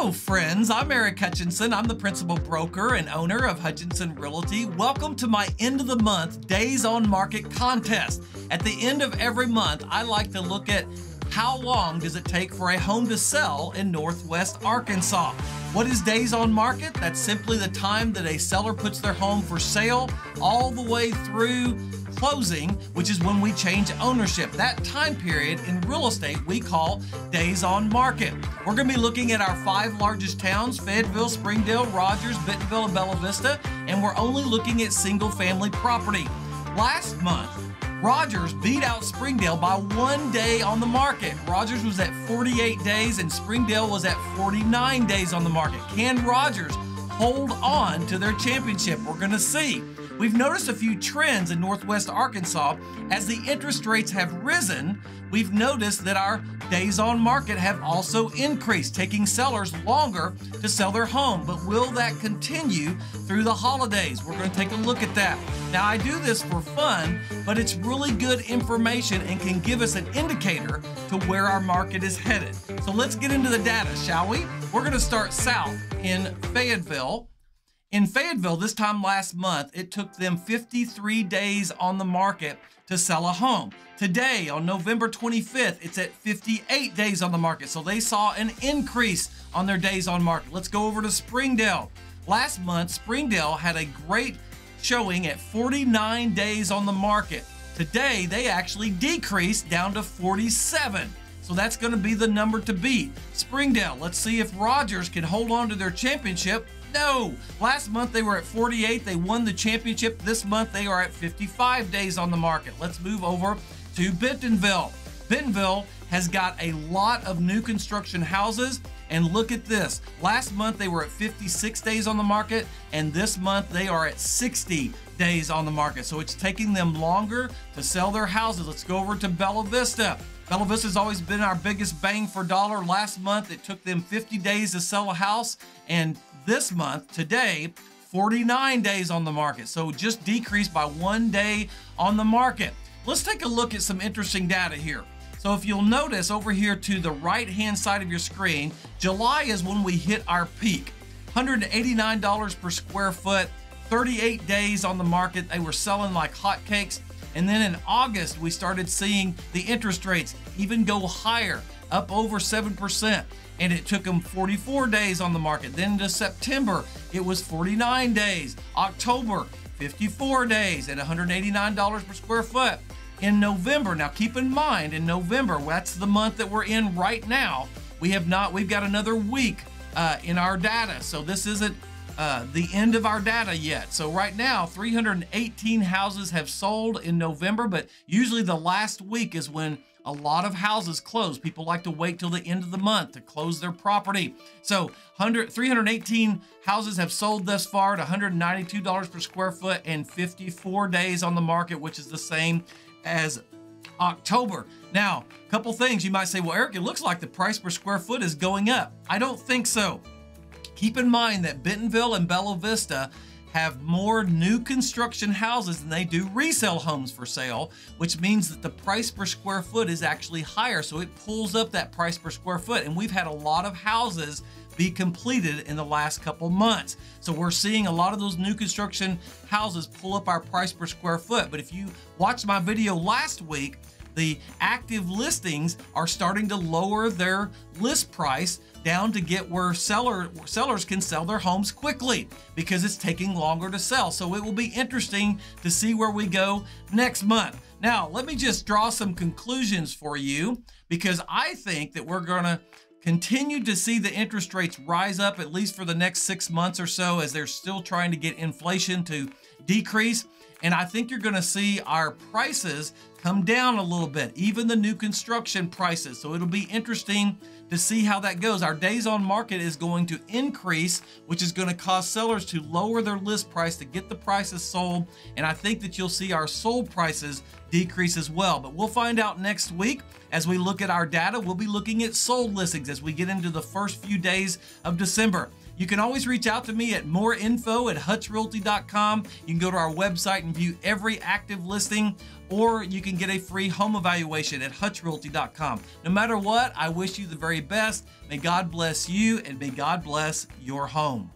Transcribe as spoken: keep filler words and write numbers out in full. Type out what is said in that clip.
Hello friends, I'm Eric Hutchinson. I'm the principal broker and owner of Hutchinson Realty. Welcome to my end of the month Days on Market contest. At the end of every month, I like to look at how long does it take for a home to sell in Northwest Arkansas. What is days on market? That's simply the time that a seller puts their home for sale all the way through closing, which is when we change ownership. That time period in real estate we call days on market. We're going to be looking at our five largest towns, Fayetteville, Springdale, Rogers, Bentonville, and Bella Vista, and we're only looking at single family property. Last month, Rogers beat out Springdale by one day on the market. Rogers was at forty-eight days and Springdale was at forty-nine days on the market. Can Rogers hold on to their championship? We're going to see. We've noticed a few trends in Northwest Arkansas. As the interest rates have risen, we've noticed that our days on market have also increased, taking sellers longer to sell their home. But will that continue through the holidays? We're going to take a look at that. Now, I do this for fun, but it's really good information and can give us an indicator to where our market is headed. So let's get into the data, shall we? We're going to start south in Fayetteville. In Fayetteville, this time last month, it took them fifty-three days on the market to sell a home. Today, on November twenty-fifth, it's at fifty-eight days on the market. So they saw an increase on their days on market. Let's go over to Springdale. Last month, Springdale had a great showing at forty-nine days on the market. Today, they actually decreased down to forty-seven. So that's going to be the number to beat. Springdale, let's see if Rogers can hold on to their championship. No! Last month they were at forty-eight. They won the championship. This month they are at fifty-five days on the market. Let's move over to Bentonville. Bentonville has got a lot of new construction houses. And look at this. Last month they were at fifty-six days on the market. And this month they are at sixty days on the market. So it's taking them longer to sell their houses. Let's go over to Bella Vista. Bella Vista's always been our biggest bang for dollar. Last month, it took them fifty days to sell a house. And this month, today, forty-nine days on the market. So just decreased by one day on the market. Let's take a look at some interesting data here. So if you'll notice over here to the right-hand side of your screen, July is when we hit our peak. one hundred eighty-nine dollars per square foot, thirty-eight days on the market. They were selling like hotcakes. And then in August, we started seeing the interest rates even go higher, up over seven percent. And it took them forty-four days on the market. Then to September, it was forty-nine days. October, fifty-four days at one hundred eighty-nine dollars per square foot. In November, now keep in mind, in November, that's the month that we're in right now. We have not, we've got another week uh, in our data. So this isn't Uh, the end of our data yet. So right now, three hundred eighteen houses have sold in November, but usually the last week is when a lot of houses close. People like to wait till the end of the month to close their property. So three hundred eighteen houses have sold thus far at one hundred ninety-two dollars per square foot and fifty-four days on the market, which is the same as October. Now, a couple things you might say, well, Eric, it looks like the price per square foot is going up. I don't think so. Keep in mind that Bentonville and Bella Vista have more new construction houses than they do resale homes for sale, which means that the price per square foot is actually higher. So it pulls up that price per square foot. And we've had a lot of houses be completed in the last couple months. So we're seeing a lot of those new construction houses pull up our price per square foot. But if you watched my video last week, the active listings are starting to lower their list price down to get where seller, sellers can sell their homes quickly because it's taking longer to sell. So it will be interesting to see where we go next month. Now, let me just draw some conclusions for you because I think that we're going to continue to see the interest rates rise up at least for the next six months or so as they're still trying to get inflation to decrease. And I think you're going to see our prices come down a little bit, even the new construction prices. So it'll be interesting to see how that goes. Our days on market is going to increase, which is going to cause sellers to lower their list price to get the prices sold. And I think that you'll see our sold prices decrease as well. But we'll find out next week as we look at our data. We'll be looking at sold listings as we get into the first few days of December. You can always reach out to me at more info at hutch realty dot com. You can go to our website and view every active listing, or you can get a free home evaluation at hutch realty dot com. No matter what, I wish you the very best. May God bless you, and may God bless your home.